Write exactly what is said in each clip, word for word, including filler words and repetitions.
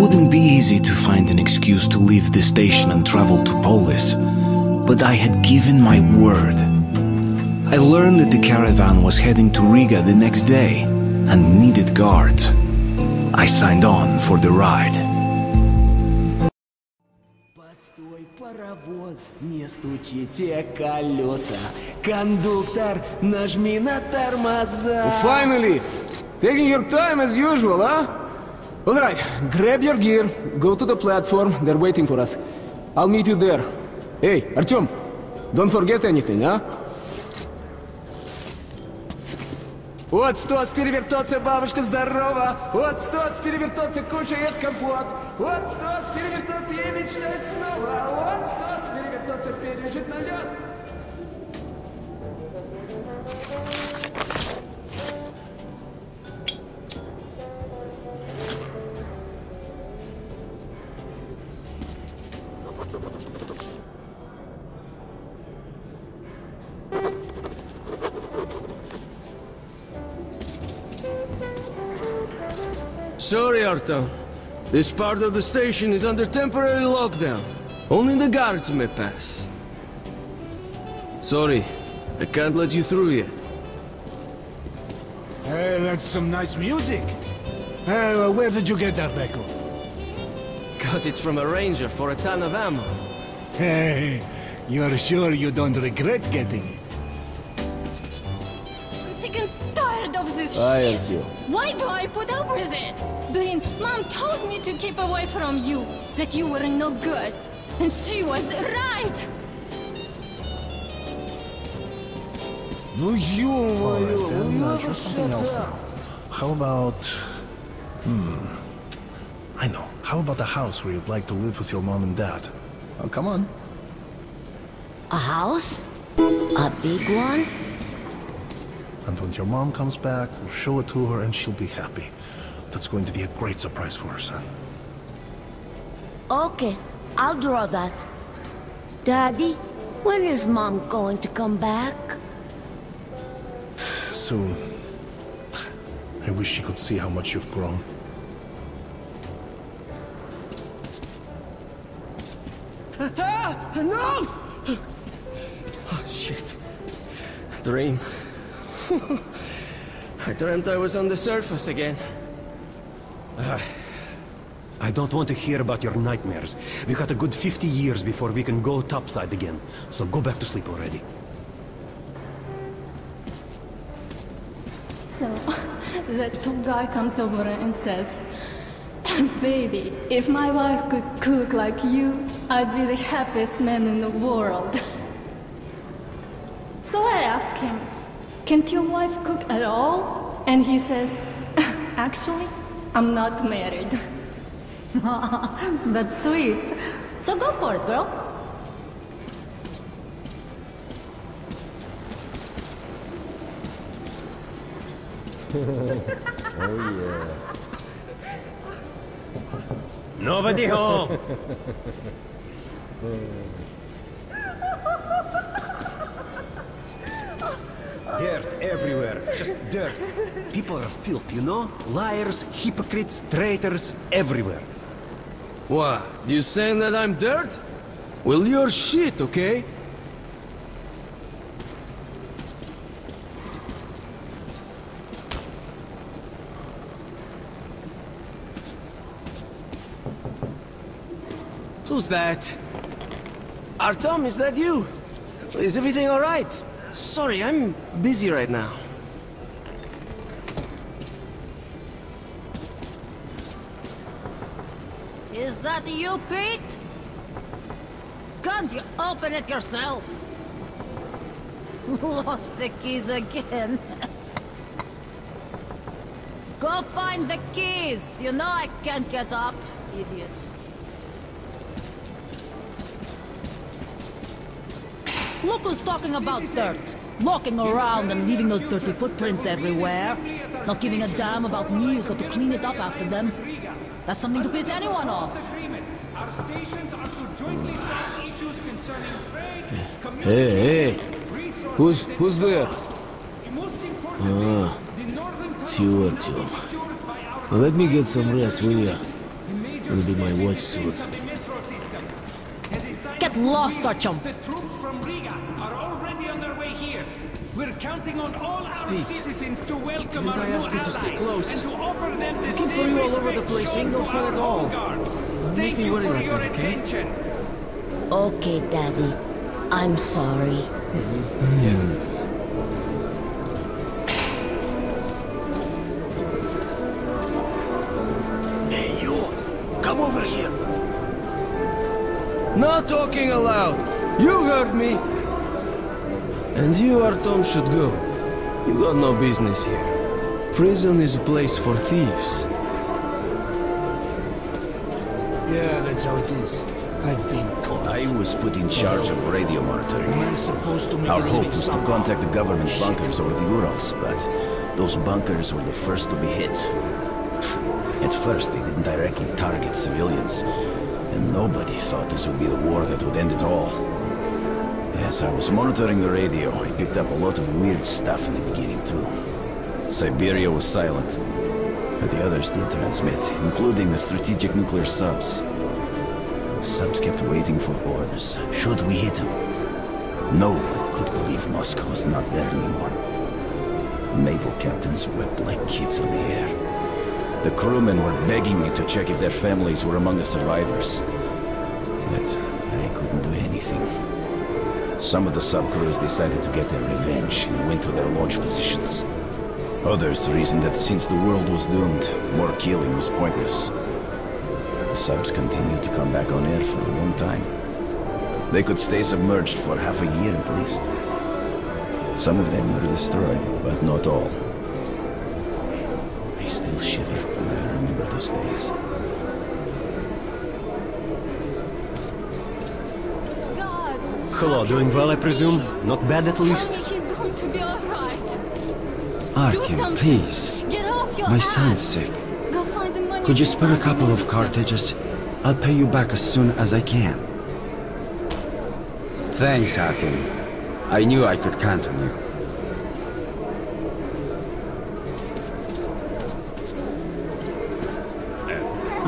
wouldn't be easy to find an excuse to leave the station and travel to Polis, but I had given my word. I learned that the caravan was heading to Riga the next day and needed guards. I signed on for the ride. Постой, паровоз, не стучите колеса. Кондуктор, нажми на тормоза. Finally, taking your time as usual, huh? All right, grab your gear, go to the platform, they're waiting for us. I'll meet you there. Hey, Artyom, don't forget anything, huh? Вот стоц, перевертоться, бабушка, здорова! Вот стоц, перевертоться, кушает компот! Вот стоц, перевертоться, ей мечтает снова! Вот стоц, перевертоться, пережит налет! Sorry, Artyom. This part of the station is under temporary lockdown. Only the guards may pass. Sorry, I can't let you through yet. Hey, that's some nice music. Hey, where did you get that record? Got it from a ranger for a ton of ammo. Hey, you're sure you don't regret getting it? I'm sick and tired of this shit. Why do I put up with it? Brin, Mom told me to keep away from you, that you were no good, and she was right! No, you... All right, then, you uh, try something else now. How about... Hmm... I know. How about a house where you'd like to live with your mom and dad? Oh, come on. A house? A big one? And when your mom comes back, we'll show it to her and she'll be happy. That's going to be a great surprise for her son. Okay, I'll draw that. Daddy, when is Mom going to come back? Soon. I wish she could see how much you've grown. Ah, no! Oh, shit. Dream. I dreamt I was on the surface again. Uh, I don't want to hear about your nightmares. We got a good fifty years before we can go topside again. So go back to sleep already. So, that tall guy comes over and says, "Baby, if my wife could cook like you, I'd be the happiest man in the world." So I ask him, "Can't your wife cook at all?" And he says, "Actually, I'm not married." That's sweet. So go for it, girl. Oh, yeah. Nobody home! Dirt everywhere, just dirt. People are filth, you know? Liars, hypocrites, traitors, everywhere. What? You saying that I'm dirt? Well, you're shit, okay? Who's that? Artyom, is that you? Is everything all right? Sorry, I'm busy right now. Is that you, Pete? Can't you open it yourself? Lost the keys again. Go find the keys! You know I can't get up, idiot. Look who's talking about dirt! Walking around and leaving those dirty footprints everywhere. Not giving a damn about me who's got to clean it up after them. That's something to piss anyone off. Hey, hey! Who's, who's there? Ah, Artyom. Let me get some rest, will ya? It'll be my watch soon. Get lost, Artyom! The troops from Riga are already on their way here. We're counting on all our Pete, citizens to welcome our I new ask you to stay close? And to offer them the Looking for you all over the place ain't no fun at all. Make me worry about that, okay? Attention. Okay, Daddy. I'm sorry. Mm-hmm. Mm-hmm. Not talking aloud! You heard me! And you, Artyom, should go. You got no business here. Prison is a place for thieves. Yeah, that's how it is. I've been caught. I was put in charge of radio monitoring. Our hope was to contact the government bunkers over the Urals, but those bunkers were the first to be hit. At first, they didn't directly target civilians. And nobody thought this would be the war that would end it all. As I was monitoring the radio, I picked up a lot of weird stuff in the beginning, too. Siberia was silent, but the others did transmit, including the strategic nuclear subs. Subs kept waiting for orders. Should we hit them? No one could believe Moscow was not there anymore. Naval captains wept like kids on the air. The crewmen were begging me to check if their families were among the survivors. But I couldn't do anything. Some of the sub-crews decided to get their revenge and went to their launch positions. Others reasoned that since the world was doomed, more killing was pointless. The subs continued to come back on air for a long time. They could stay submerged for half a year at least. Some of them were destroyed, but not all. I still shiver when I remember those days. God, hello, doing well, I presume? Not bad, at least. He's going to be all right. Artyom, please. Get off your My ass. son's sick. Go find the money. Could you spare a couple of cartridges? I'll pay you back as soon as I can. Thanks, Artyom. I knew I could count on you.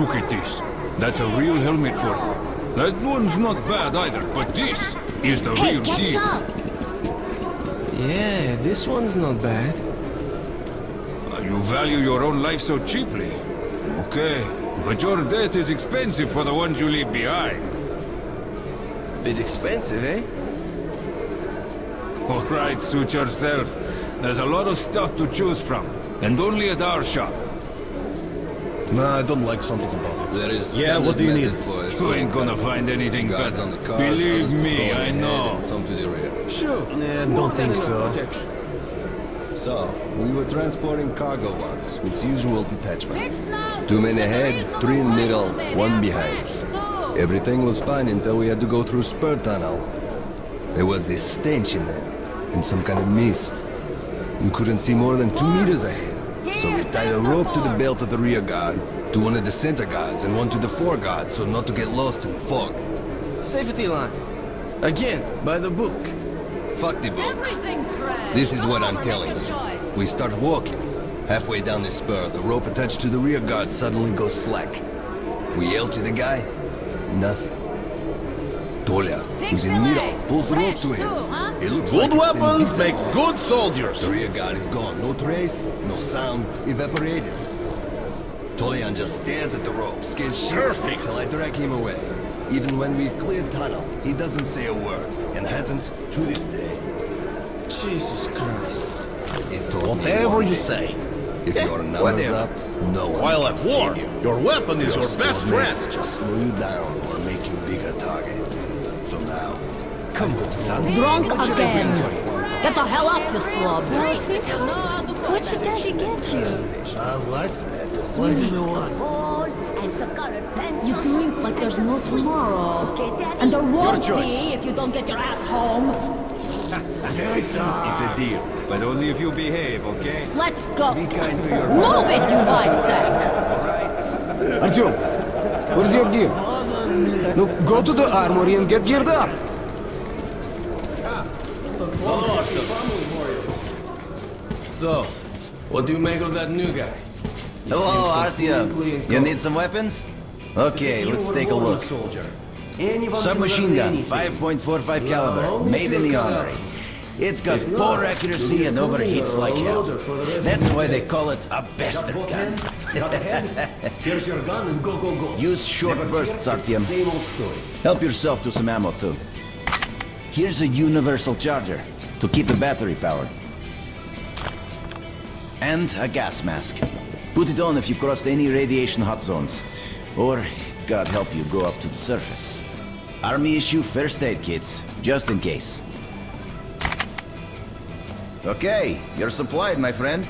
Look at this. That's a real helmet for you. That one's not bad either, but this is the hey, real deal. Catch up. Yeah, this one's not bad. Uh, you value your own life so cheaply. Okay, but your death is expensive for the ones you leave behind. Bit expensive, eh? Alright, suit yourself. There's a lot of stuff to choose from, and only at our shop. Nah, I don't like something about it. There is yeah, what do you need? You ain't gonna find anything better. On the cars, Believe me, I know. Some to the rear. Sure. Nah, don't think so. Protection. So, we were transporting cargo once, with usual detachment. Two men ahead, three in middle, one behind. Everything was fine until we had to go through spur tunnel. There was this stench in there, and some kind of mist. You couldn't see more than two meters ahead. So we tied a rope to the belt of the rear guard, to one of the center guards, and one to the fore guard, so not to get lost in the fog. Safety line. Again, by the book. Fuck the book. Everything's fresh. This is what I'm telling you. We start walking. Halfway down the spur, the rope attached to the rear guard suddenly goes slack. We yell to the guy. Nothing. Tolya, who's in middle, pulls the rope to him. It looks good like weapons make good soldiers! The rear guard is gone. No trace, no sound, evaporated. Tolyan just stares at the rope, scared shitless till I drag him away. Even when we've cleared tunnel, he doesn't say a word, and hasn't to this day. Jesus Christ. Whatever you say. If your numbers up, no one While at war, you. your weapon is your, your best friend. Just slow you down or make you bigger target. So now... Come on, son. Drunk again. Get the hell up, you slob. What should Daddy get you? I like that. What do you want? You're doing like there's no tomorrow. And there won't be if you don't get your ass home. It's a deal, but only if you behave, okay? Let's go. Move it, you fine sack. Artyom, where's your gear? No, go to the armory and get geared up. So, what do you make of that new guy? Hello, Artyom. You need some weapons? Okay, let's take a look. Submachine gun, five point four five caliber, made in the armory. It's got poor accuracy and overheats like hell. That's why they call it a bastard gun. Here's your gun and go, go, go. Use short bursts, Artyom. Help yourself to some ammo, too. Here's a universal charger to keep the battery powered. And a gas mask. Put it on if you crossed any radiation hot zones. Or, God help you, go up to the surface. Army issue first aid kits, just in case. Okay, you're supplied, my friend.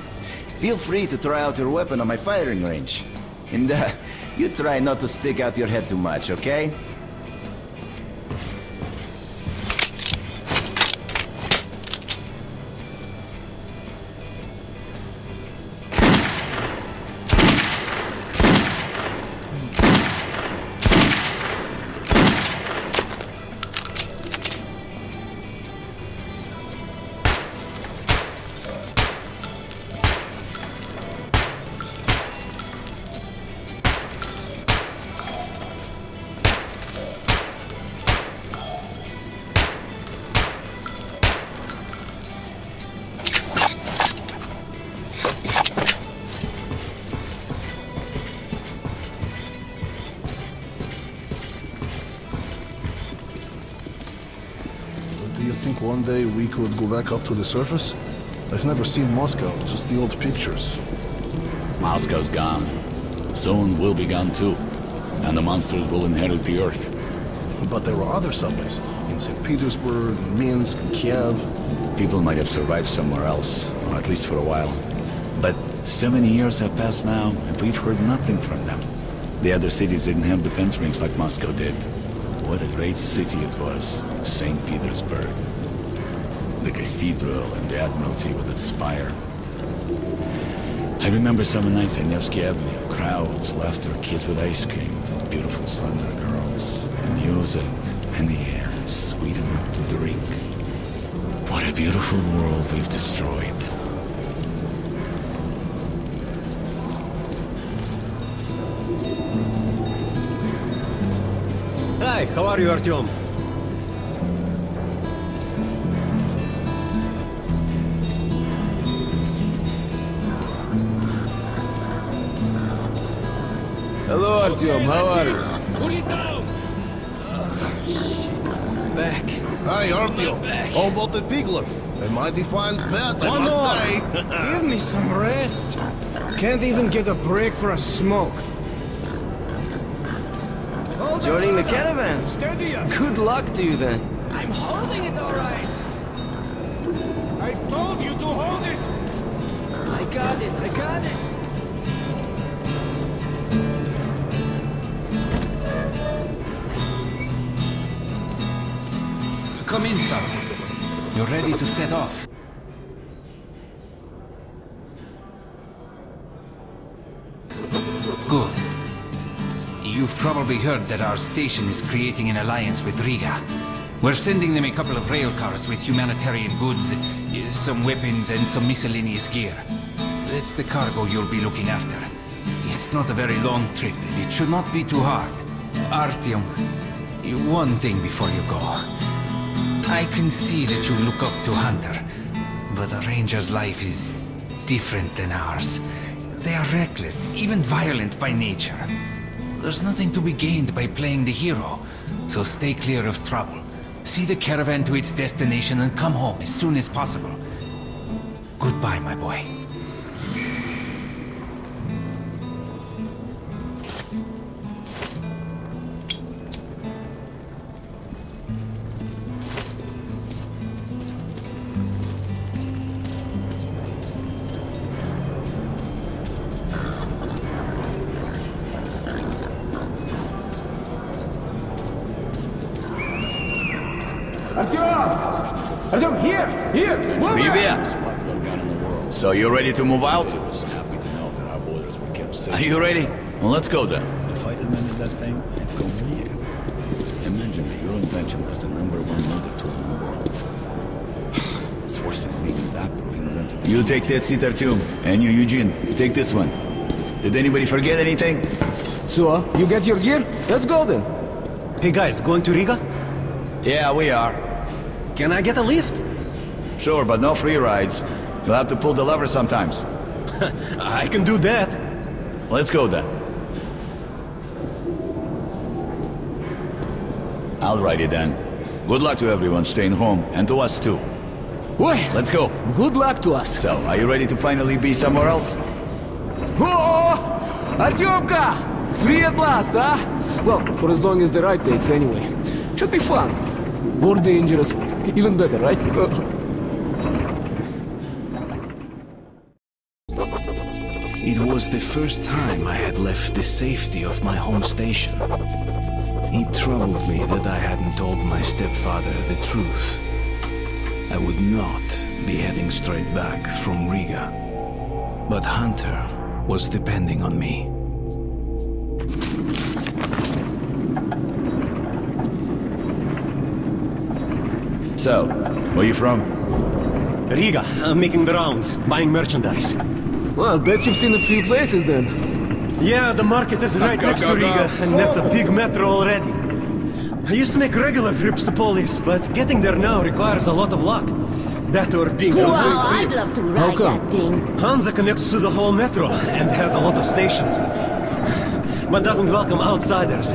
Feel free to try out your weapon on my firing range. And uh, you try not to stick out your head too much, okay? One day we could go back up to the surface? I've never seen Moscow, just the old pictures. Moscow's gone. Soon we'll be gone too. And the monsters will inherit the earth. But there were other subways, in St Petersburg, Minsk, and Kiev. People might have survived somewhere else, or at least for a while. But so many years have passed now, and we've heard nothing from them. The other cities didn't have defense rings like Moscow did. What a great city it was, St Petersburg. The cathedral and the Admiralty with its spire. I remember summer nights at Nevsky Avenue, crowds, laughter, kids with ice cream, beautiful slender girls, and music, and the air sweet enough to drink. What a beautiful world we've destroyed. Hi, how are you, Artyom? Hello, Artyom, how are you? Put it down! Oh, shit. Back. Hi, Artyom. How about the piglet? A mighty fine pet, I must say. Give me some rest. Can't even get a break for a smoke. Joining the caravan. Good luck to you then. I'm holding it all right. I told you to hold it. I got it, I got it. Come in, son. You're ready to set off. Good. You've probably heard that our station is creating an alliance with Riga. We're sending them a couple of rail cars with humanitarian goods, some weapons and some miscellaneous gear. That's the cargo you'll be looking after. It's not a very long trip, and it should not be too hard. Artyom, one thing before you go. I can see that you look up to Hunter, but a ranger's life is different than ours. They are reckless, even violent by nature. There's nothing to be gained by playing the hero, so stay clear of trouble. See the caravan to its destination and come home as soon as possible. Goodbye, my boy. So you ready to move out? Are you ready? Well, let's go then. If I didn't manage that thing, I'd go near. Imagine that your invention was the number one murder tool in the world. It's worse than being a doctor who invented. You take that seat, Artyom, and you, Eugene. You take this one. Did anybody forget anything? So, you get your gear? Let's go then. Hey guys, going to Riga? Yeah, we are. Can I get a lift? Sure, but no free rides. You'll have to pull the lever sometimes. I can do that. Let's go then. Alrighty then. Good luck to everyone staying home, and to us too. Boy, let's go. Good luck to us. So, are you ready to finally be somewhere else? Oh, Artyomka! Free at last, huh? Well, for as long as the ride takes, anyway. Should be fun. More dangerous. Even better, right? It was the first time I had left the safety of my home station. It troubled me that I hadn't told my stepfather the truth. I would not be heading straight back from Riga. But Hunter was depending on me. So, where are you from? Riga. I'm making the rounds, buying merchandise. Well, I bet you've seen a few places then. Yeah, the market is right next to Riga, and that's a big metro already. I used to make regular trips to Polis, but getting there now requires a lot of luck. That or being from St Petersburg. I'd love to ride that thing. Hansa connects to the whole metro and has a lot of stations, but doesn't welcome outsiders.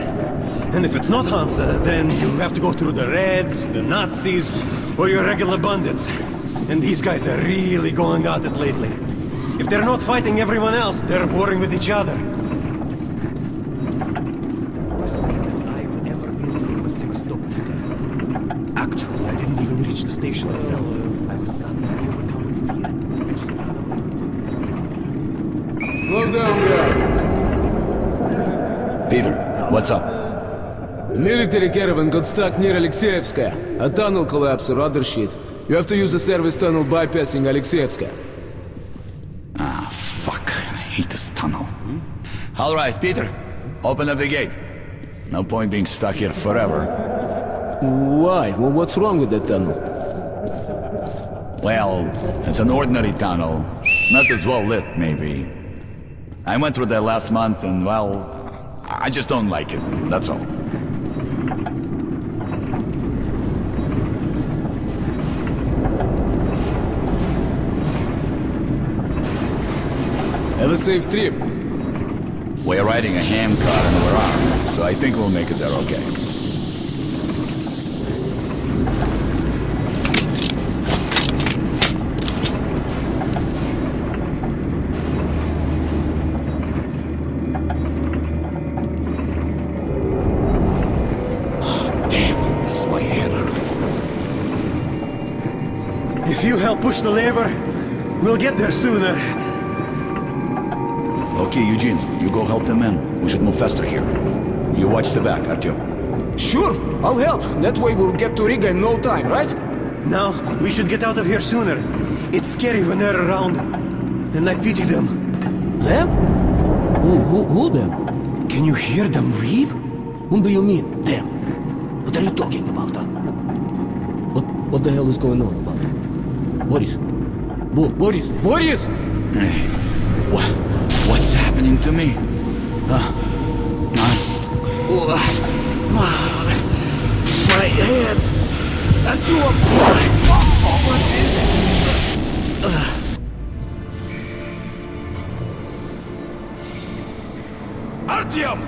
And if it's not Hansa, then you have to go through the Reds, the Nazis, or your regular bandits. And these guys are really going at it lately. If they're not fighting everyone else, they're warring with each other. Worst thing that I've ever been through was Sevastopolska. Actually, I didn't even reach the station itself. I was suddenly overcome with fear and just ran away. Slow down, guy. Peter, what's up? A military caravan got stuck near Alexeyevska. A tunnel collapse or other shit. You have to use a service tunnel bypassing Alexeyevska. Ah, fuck. I hate this tunnel. Hmm? Alright, Peter. Open up the gate. No point being stuck here forever. Why? Well, what's wrong with that tunnel? Well, it's an ordinary tunnel. Not as well lit, maybe. I went through that last month and, well... I just don't like it, that's all. Have a safe trip. We're riding a ham car and we're armed, so I think we'll make it there okay. Oh, damn, that's my head hurt. If you help push the lever, we'll get there sooner. Okay, Eugene, you go help the men. We should move faster here. You watch the back, Artyom. Sure, I'll help. That way we'll get to Riga in no time, right? No, we should get out of here sooner. It's scary when they're around. And I pity them. Them? Who, who, who them? Can you hear them weep? Whom do you mean, them? What are you talking about, huh? What, what the hell is going on about? Boris. Bo Boris. Boris! What? What's happening to me? Uh, uh, my head! That's you up! What is it? Uh. Artyom!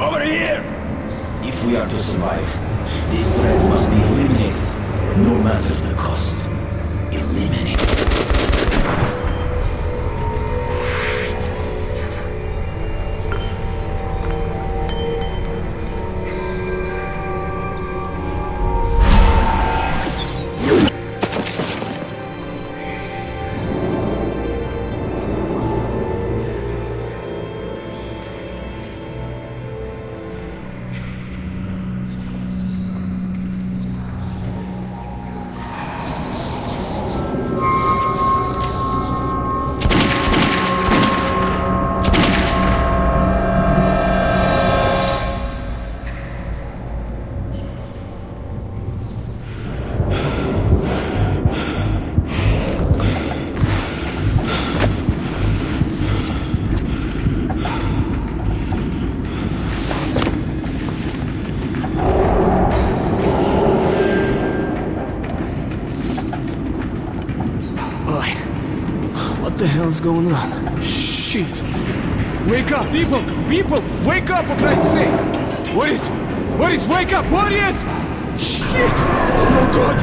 Over here! If we are to survive, these threats must be eliminated, no matter the cost. Eliminated. the hell's going on? Shit! Wake up, people! People! Wake up, for Christ's sake! What is... What is... Wake up, Boris! Shit! It's no good!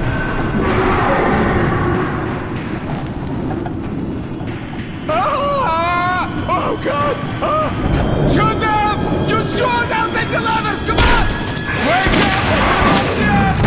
Ah! Oh, God! Ah! Shoot them! You shoot! I'll take the lovers! Come on! Wake up! Yes!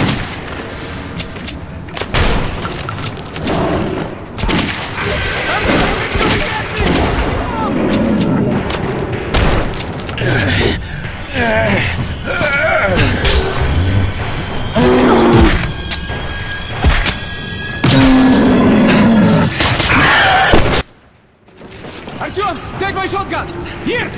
Artyom, take my shotgun! Here!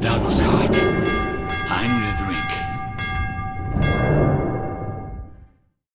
That was hard.